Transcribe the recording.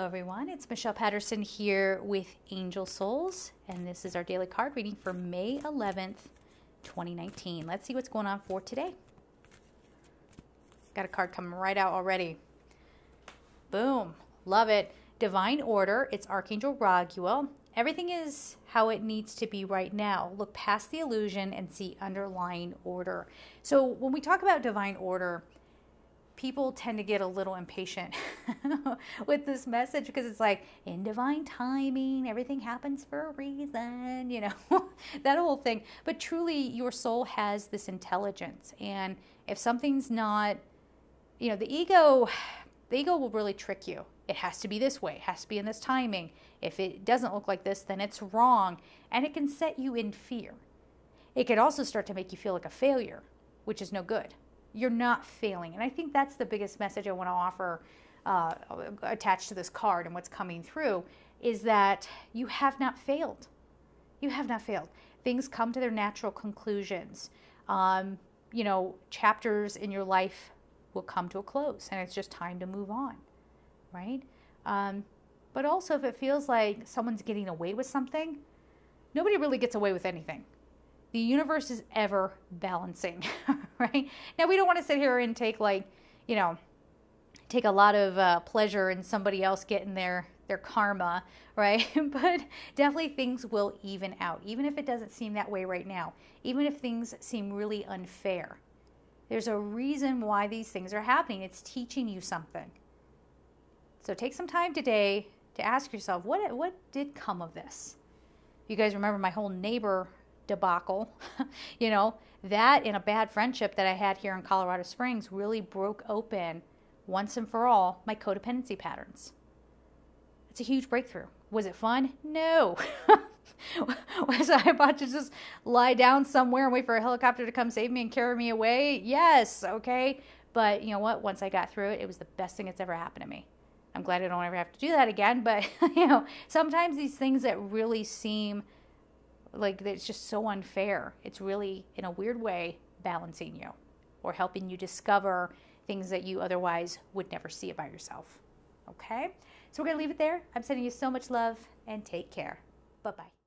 Hello everyone, it's Michelle Patterson here with Angel Souls, and this is our daily card reading for May 11th, 2019. Let's see what's going on for today. Got a card coming right out already. Boom, love it. Divine Order, it's Archangel Raguel. Everything is how it needs to be right now. Look past the illusion and see underlying order. So when we talk about divine order, people tend to get a little impatient with this message because it's like, in divine timing, everything happens for a reason, you know, that whole thing. But truly, your soul has this intelligence. And if something's not, you know, the ego will really trick you. It has to be this way. It has to be in this timing. If it doesn't look like this, then it's wrong. And it can set you in fear. It could also start to make you feel like a failure, which is no good. You're not failing. And I think that's the biggest message I want to offer attached to this card and what's coming through is that you have not failed. You have not failed. Things come to their natural conclusions. You know, chapters in your life will come to a close and it's just time to move on, right? But also if it feels like someone's getting away with something, nobody really gets away with anything. The universe is ever balancing, right? Now, we don't want to sit here and take, like, you know, take a lot of pleasure in somebody else getting their karma, right? But definitely things will even out, even if it doesn't seem that way right now, even if things seem really unfair. There's a reason why these things are happening. It's teaching you something. So take some time today to ask yourself, what did come of this? You guys remember my whole neighbor debacle, you know, that and a bad friendship that I had here in Colorado Springs really broke open once and for all my codependency patterns. It's a huge breakthrough. Was it fun? No. Was I about to just lie down somewhere and wait for a helicopter to come save me and carry me away? Yes. Okay. But you know what? Once I got through it, it was the best thing that's ever happened to me. I'm glad I don't ever have to do that again. But you know, sometimes these things that really seem like it's just so unfair, it's really, in a weird way, balancing you or helping you discover things that you otherwise would never see about yourself. Okay? So we're going to leave it there. I'm sending you so much love and take care. Bye-bye.